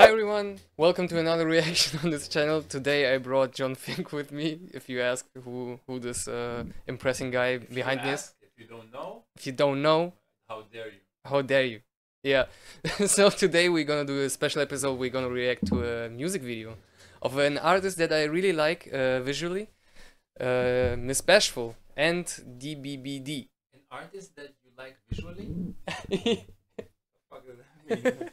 Hi everyone, welcome to another reaction on this channel. Today I brought John Fink with me. If you ask who this impressing guy behind me is. If you don't know. How dare you. How dare you. Yeah. So today we're gonna do a special episode. We're gonna react to a music video of an artist that I really like visually. Miss Bashful and DBBD. An artist that you like visually? What the fuck does that mean?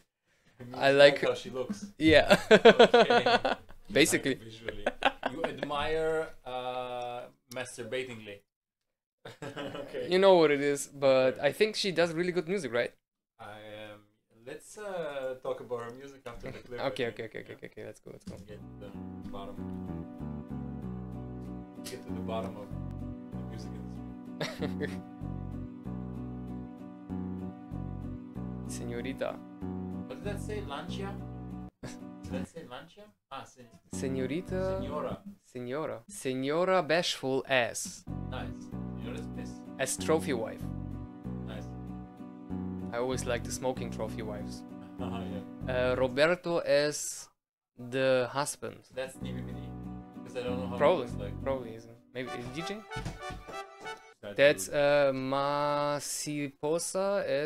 I like how she looks. Yeah. Okay. Basically. Like visually. You admire masturbatingly. Okay. You know what it is, but I think she does really good music, right? Let's talk about her music after the clip. Okay, let's go. Get to the bottom of the music industry. Señorita. What did that say? Lancia? Did that say Lancia? Ah, Señorita. Senora. Senora Bashful as. Nice. Senora's piss. As Trophy Wife. Nice. I always like the smoking Trophy Wives. Yeah. Roberto as the husband. That's DBBD. Because I don't know how probably, it looks like. Probably isn't. Maybe it's DJ? That's Mariposa as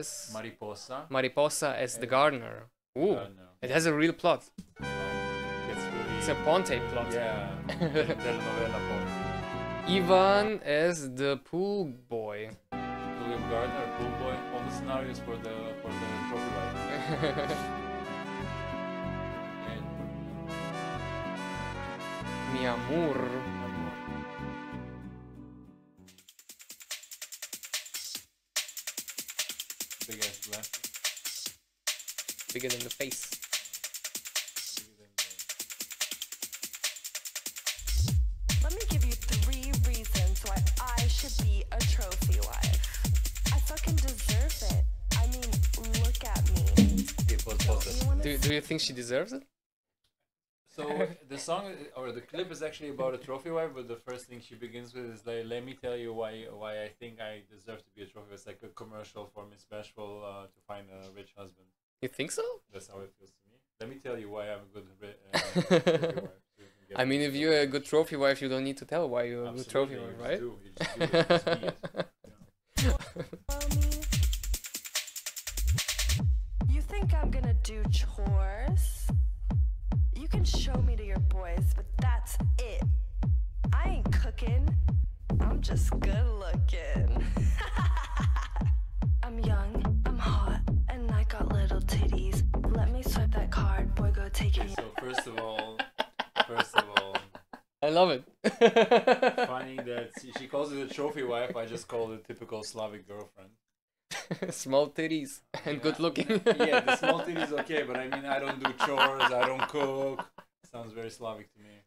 the gardener. Ooh, it has a real plot. It's a Ponte plot. Yeah. Ivan as the pool boy. William Gardner, pool boy. All the scenarios for the Trophy Wife. Mi amor. Bigger than the face. Let me give you 3 reasons why I should be a trophy wife. I fucking deserve it. I mean, look at me. Do you think she deserves it? So the song or the clip is actually about a trophy wife, but the first thing she begins with is like, "Let me tell you why I think I deserve to be a trophy." It's like a commercial for Miss Bashful to find a rich husband. You think so? That's how it feels to me. Let me tell you why I'm a good trophy wife. So I mean, if you're a good trophy wife, you don't need to tell why you're a good trophy wife, right? You think I'm gonna do chores? You can show me to your boys, but that's it. I ain't cooking. I'm just good looking. I'm young, I'm hot, and I got little titties. Let me swipe that card, boy, go take it. So first of all, I love it. Finding that she calls it a trophy wife, I just call it a typical Slavic girlfriend. Small titties and good looking. Yeah, the small titties okay, but I mean, I don't do chores, I don't cook. Sounds very Slavic to me.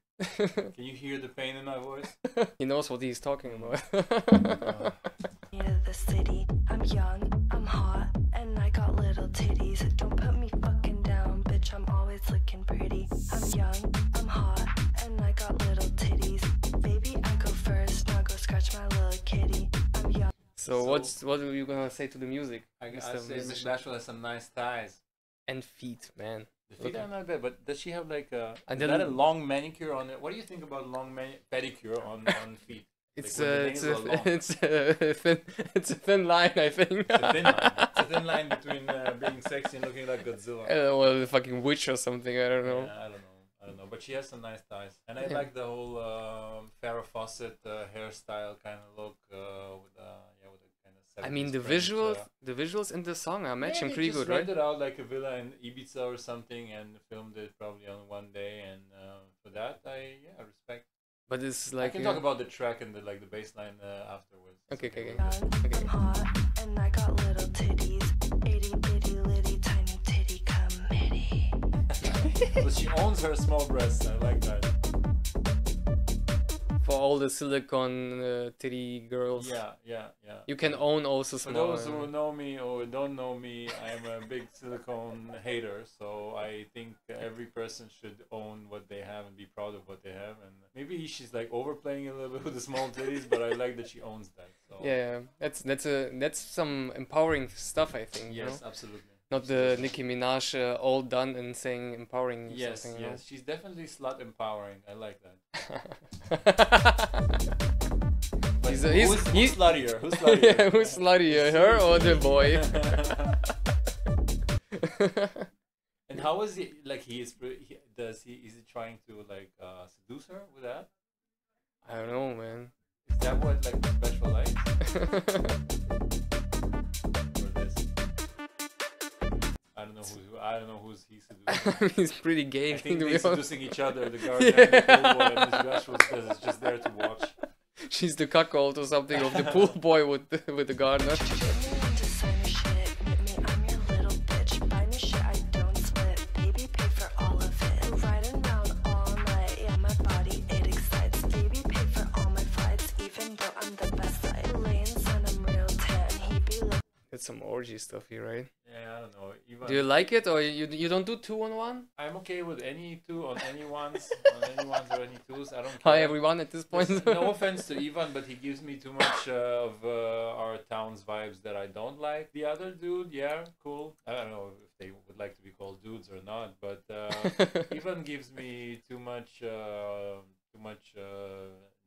Can you hear the pain in my voice? He knows what he's talking about. Near the city, I'm young, I'm hot, and I got little titties. Don't put me fucking down, bitch, I'm always looking pretty. I'm young, I'm hot, and I got little titties. Baby, I go first, now go scratch my little kitty. I'm young. So what are you gonna say to the music? I say Miss Bashful has some nice thighs and feet, man. The feet are not bad, but does she have like a? Is that a long manicure on it? What do you think about long pedicure on feet? It's a thin line, I think. It's a thin line between being sexy and looking like Godzilla. Well, the fucking witch or something. I don't know. Yeah, I don't know, but she has some nice ties, and I like the whole Farrah Fawcett hairstyle kind of look with the kind of. I mean, the visuals in the song are matching pretty good, right? They rented out like a villa in Ibiza or something and filmed it probably on one day, and for that I respect. But it's like I can talk about the track and the bassline afterwards. Okay. I'm hot and I got little titties, itty bitty litty tiny titty committee. But she owns her small breasts. I like that. For all the silicone titty girls. Yeah. You can own also small. For those who know me or don't know me, I'm a big silicone hater. So I think every person should own what they have and be proud of what they have. And maybe she's like overplaying a little bit with the small titties, but I like that she owns that. So. Yeah, that's some empowering stuff, I think. Yes, you know? Absolutely. Not the Nicki Minaj all done and saying empowering. Yes, something, yes, right? She's definitely slut empowering. I like that. Who's sluttier? Who's sluttier? Yeah, who's sluttier, her or the boy? And how is he? Like, is he trying to like seduce her with that? I don't know, man. Is that what like special likes? Or this? I don't know who's he seducing. He's pretty gay. I think they're seducing each other. The guard and the boy, and Miss Bashful says it's just there to watch. She's the cuckold or something of the pool boy with the gardener. That's some orgy stuff here, right? Yeah, I don't know. Even do you like it, or you don't do 2-on-1? I'm okay with any 2 on any 1s, on any 1s or any 2s. I don't care. Hi everyone at this point. No offense to Ivan, but he gives me too much of our town's vibes that I don't like. The other dude, yeah, cool. I don't know if they would like to be called dudes or not, but Ivan gives me too much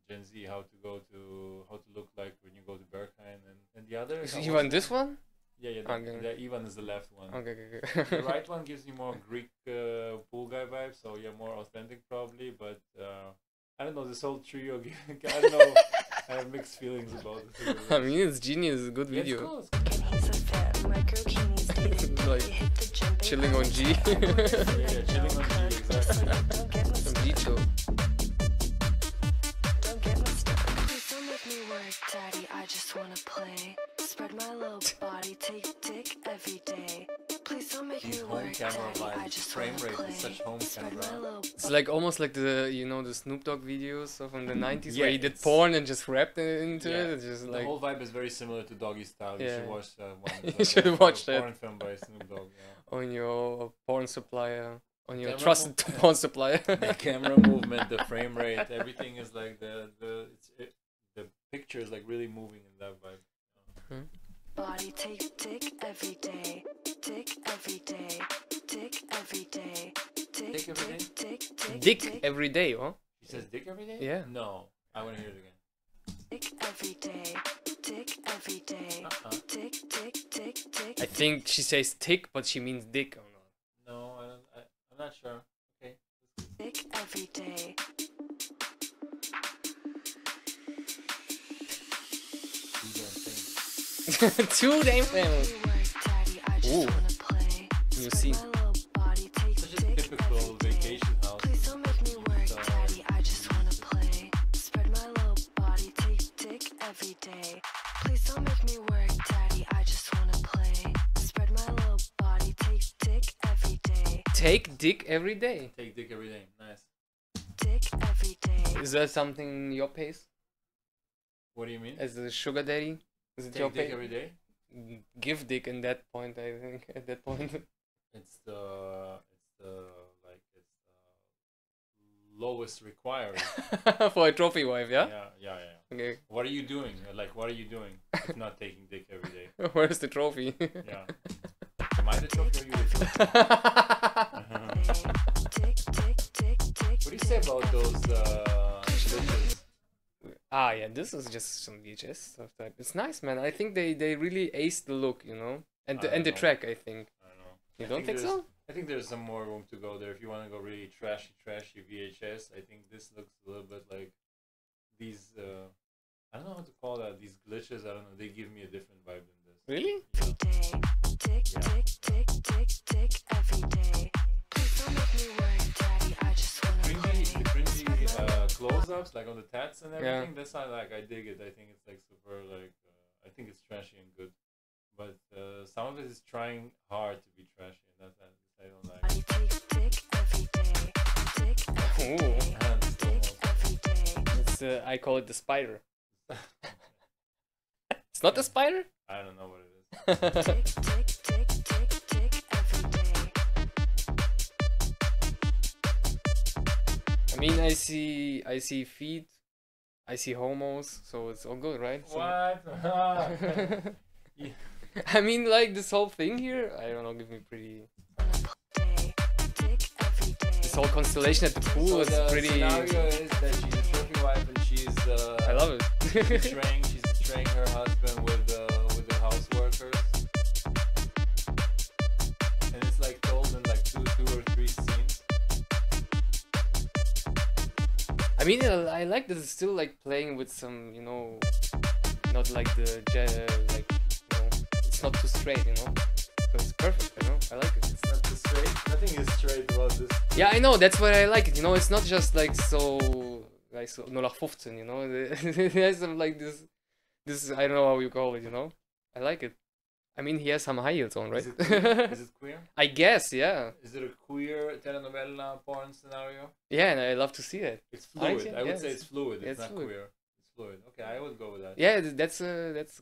Gen Z, how to look like when you go to Berghain and the other. Is Ivan this one? Yeah, the Ivan is the left one. Okay. The right one gives you more Greek pool guy vibes, so yeah, more authentic probably. But I don't know, this whole trio. I don't know. I have mixed feelings about it. I mean, it's genius. It's a good video. Yeah, it's cool. Like chilling on G. Yeah, chilling on G. Exactly. Some G chill. Daddy, I just wanna play. Spread my little body, take dick every day. Please don't make me work. Daddy, I just frame wanna rate play. Such home camera. It's like almost like the the Snoop Dogg videos from the 90s, yeah, where he did porn and just rapped into it. It's just like the whole vibe is very similar to Doggy Style. Yeah. You should watch that porn film by Snoop Dogg. Yeah. On your porn supplier. On your trusted porn supplier. The camera movement, the frame rate, everything is like the picture is like really moving in that vibe. Body take dick every day, dick every day, dick every day, dick every day, dick every day, huh? He says dick every day? Yeah. No, I want to hear it again. Dick every day, dick every day, dick, dick, dick, dick. I think she says tick, but she means dick or not. No, I'm not sure. Okay. Dick every day. Too damn famous. Ooh. You see. Such a typical vacation house. Take dick every day. Take dick every day. Nice. Dick every day. Is that something your pace? What do you mean? As a sugar daddy? Is it your dick every day? Give dick in that point, I think. At that point, it's the lowest required for a trophy wife. Yeah. Okay. What are you doing? Like, what are you doing? If not taking dick every day. Where's the trophy? Yeah. Am I the trophy or you the trophy? What do you say about those glitches? Ah, yeah, this is just some VHS stuff. It's nice, man. I think they really aced the look, and the track, I think. I don't know. You don't think so? I think there's some more room to go there. If you want to go really trashy VHS, I think this looks a little bit like these, I don't know how to call that, these glitches, I don't know, they give me a different vibe than this. Really? Close-ups like on the tats and everything. Yeah. That's not like I dig it. I think it's like super like I think it's trashy and good, but some of it is trying hard to be trashy. And that's I don't like. Ooh. It's I call it the spider. It's not the spider. I don't know what it is. I mean, I see feet, I see homos, so it's all good, right? What? I mean, like, this whole thing here, I don't know, give me pretty... This whole constellation at the pool was pretty... scenario is that she's a trophy wife and she's... I love it. She's betraying her husband with the house workers. And it's like told in like two or three scenes. I mean, I like that it's still like playing with some, you know... Not like the... It's not too straight, you know. So it's perfect, you know. I like it. It's not too straight. Nothing is straight about this. Yeah, I know. That's why I like it. You know, it's not just like so 0815, you know. It has some like this. I don't know how you call it, you know. I like it. I mean, he has some high heels on, right? Is it queer? I guess, yeah. Is it a queer telenovela porn scenario? Yeah, and I love to see it. It's fluid. I would say it's fluid. It's not fluid. Queer. It's fluid. Okay, I would go with that. Yeah, that's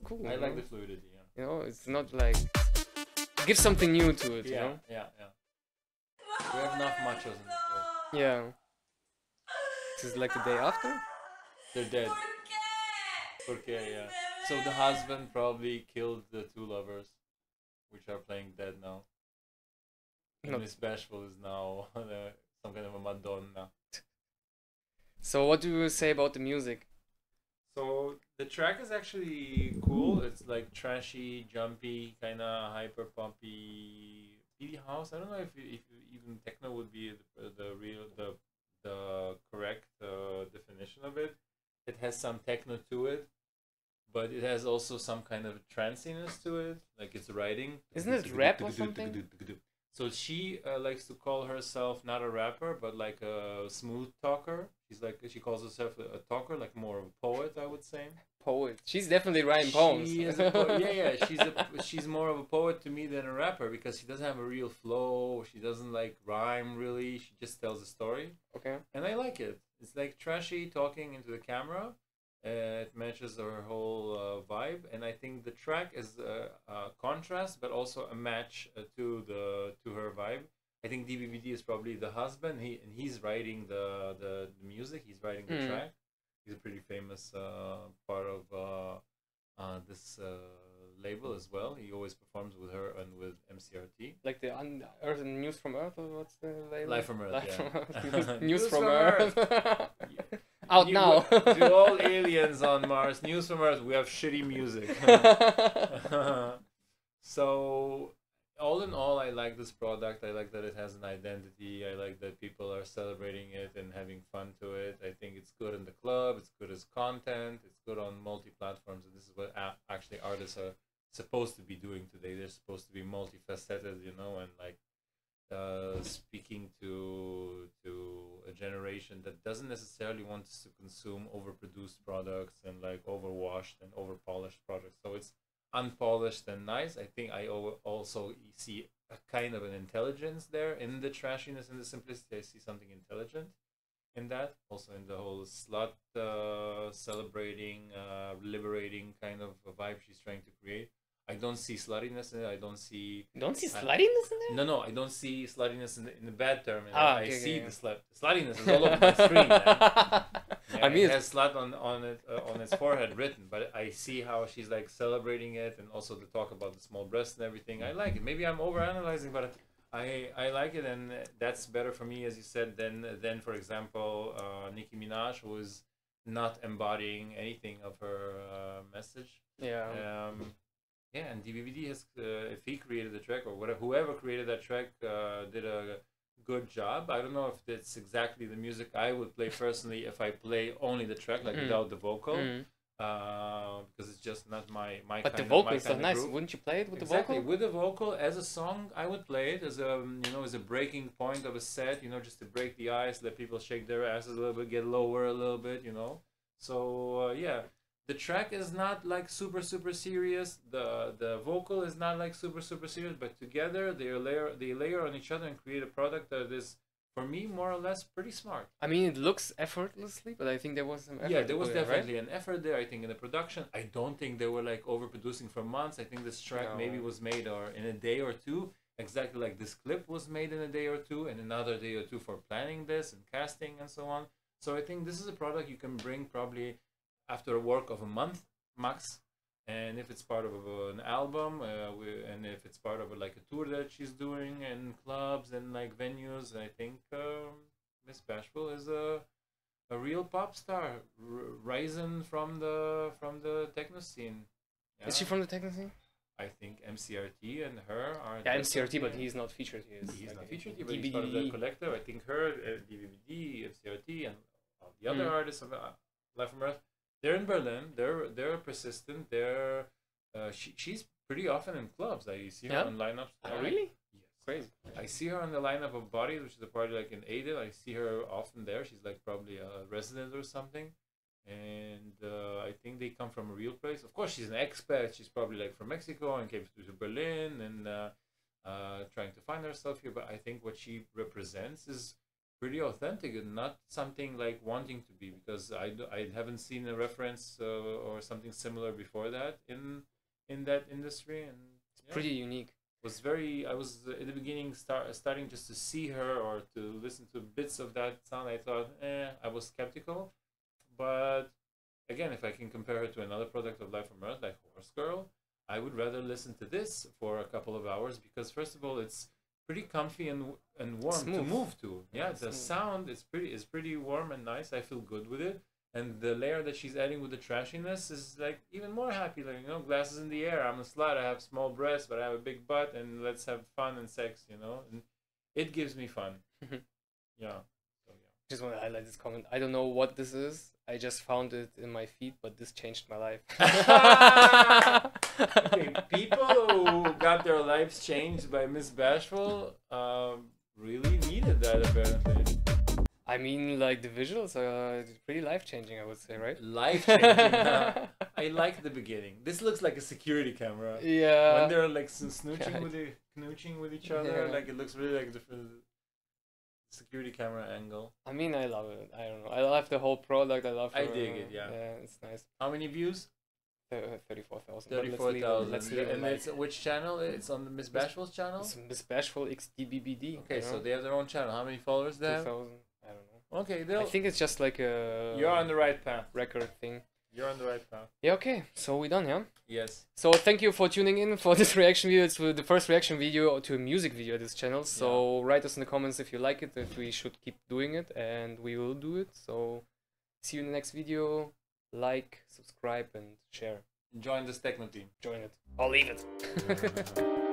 cool. I like the fluidity. Yeah. You know, it's not like... Give something new to it, yeah, you know? Yeah. We have enough machos in this world. Yeah. This is like the day after? They're dead. Okay, yeah. So the husband probably killed the two lovers, which are playing dead now. And Miss Bashful is now some kind of a Madonna. So what do you say about the music? So the track is actually cool. It's like trashy, jumpy, kind of hyper pumpy, beady house. I don't know if even techno would be the correct definition of it. It has some techno to it, but it has also some kind of tranciness to it. Like it's writing. Isn't it rap or something? So she likes to call herself not a rapper, but like a smooth talker. She calls herself a talker, like more of a poet, I would say. Poet. She's definitely writing poems. Yeah. She's more of a poet to me than a rapper because she doesn't have a real flow. She doesn't like rhyme really. She just tells a story. Okay. And I like it. It's like trashy talking into the camera. It matches her whole vibe, and I think the track is a contrast, but also a match to her vibe. I think DBBD is probably the husband. He's writing the music. He's writing the track. He's a pretty famous part of this label as well. He always performs with her and with MCRT. Like the News from Earth, or what's the label? Life from Earth. Life from Earth. News from Earth. Yeah. Out now. To all aliens on Mars, News from Earth, we have shitty music. So all in all, I like this product. I like that it has an identity. I like that people are celebrating it and having fun to it. I think it's good in the club. It's good as content. It's good on multi-platforms. And this is what actually artists are supposed to be doing today. They're supposed to be multifaceted, you know, and like speaking to a generation that doesn't necessarily want us to consume overproduced products and like overwashed and overpolished products. So it's unpolished and nice. I think I also see a kind of an intelligence there in the trashiness and the simplicity. I see something intelligent in that. Also in the whole slut celebrating, liberating kind of a vibe she's trying to create. I don't see sluttiness in it. I don't see... You don't see sluttiness in it? No. I don't see sluttiness in the bad term. I see the sluttiness is all over my screen. I mean, it has slut on its forehead written, but I see how she's like celebrating it, and also the talk about the small breasts and everything. I like it. Maybe I'm overanalyzing, but I like it, and that's better for me, as you said, than for example, Nicki Minaj, who is not embodying anything of her message. Yeah. Yeah, and DBBD has, if he created the track or whatever, whoever created that track did a good job. I don't know if that's exactly the music I would play personally if I play only the track, like without the vocal, because it's just not my. But the vocals are nice. Wouldn't you play it with the vocal? With the vocal as a song, I would play it as a breaking point of a set, you know, just to break the ice, let people shake their asses a little bit, get lower a little bit, you know. So yeah. The track is not like super serious. The vocal is not like super serious, but together they layer on each other and create a product that is, for me, more or less pretty smart. I mean, it looks effortlessly, but I think there was some effort. Yeah, there was definitely an effort there, I think, in the production. I don't think they were like overproducing for months. I think this track maybe was made in a day or two, exactly like this clip was made in a day or two, and another day or two for planning this and casting and so on. So I think this is a product you can bring probably after a work of a month max, and if it's part of an album, and if it's part of like a tour that she's doing, and clubs and like venues. I think Miss Bashful is a real pop star, rising from the techno scene. Yeah. Is she from the techno scene? I think MCRT and her are... Yeah, MCRT, but he's not featured. He's like not featured, but DBBD. He's part of the collective. I think her, DBBD, MCRT, and all the other artists of Life from Earth, they're in Berlin. They're persistent. They're she's pretty often in clubs. I see her on lineups. Oh, really? Yes. Crazy. I see her on the lineup of Bodies, which is a party like in Aden. I see her often there. She's like probably a resident or something. And I think they come from a real place. Of course, she's an expat. She's probably like from Mexico and came to Berlin and trying to find herself here. But I think what she represents is pretty authentic and not something like wanting to be, because I haven't seen a reference or something similar before that in that industry. And it's pretty unique. Was very, I was at the beginning starting just to see her or to listen to bits of that sound. I thought, I was skeptical. But again, if I can compare it to another product of Life from Earth, like Horse Girl, I would rather listen to this for a couple of hours, because first of all, it's pretty comfy and warm to move to. Yeah, the sound is pretty warm and nice. I feel good with it. And the layer that she's adding with the trashiness is like even more happy. Like, you know, glasses in the air. I'm a slut. I have small breasts, but I have a big butt, and let's have fun and sex, you know. And it gives me fun. Yeah. Just want to highlight this comment. I don't know what this is. I just found it in my feed, but this changed my life. Okay, people who got their lives changed by Miss Bashful really needed that, apparently. I mean, like, the visuals are pretty life-changing, I would say, right? Life-changing. I like the beginning. This looks like a security camera. Yeah. When they're like snooching with each other, like it looks really like different. Security camera angle. I mean, I love it. I don't know. I love the whole product. I love it. I dig it, yeah. Yeah, it's nice. How many views? 34,000. 34,000. Let's see. And it's which channel? It's on the Miss Bashful's channel? It's Miss Bashful XDBBD. Okay, so they have their own channel. How many followers they have? 2,000. I don't know. Okay, I think it's just like a... You're on the right path. Record thing. You're on the right path. Yeah, okay. So we're done, yeah? Yes. So thank you for tuning in for this reaction video. It's the first reaction video to a music video at this channel. So write us in the comments if you like it, if we should keep doing it, and we will do it. So see you in the next video. Like, subscribe, and share. Join this techno team. Join it. Or leave it.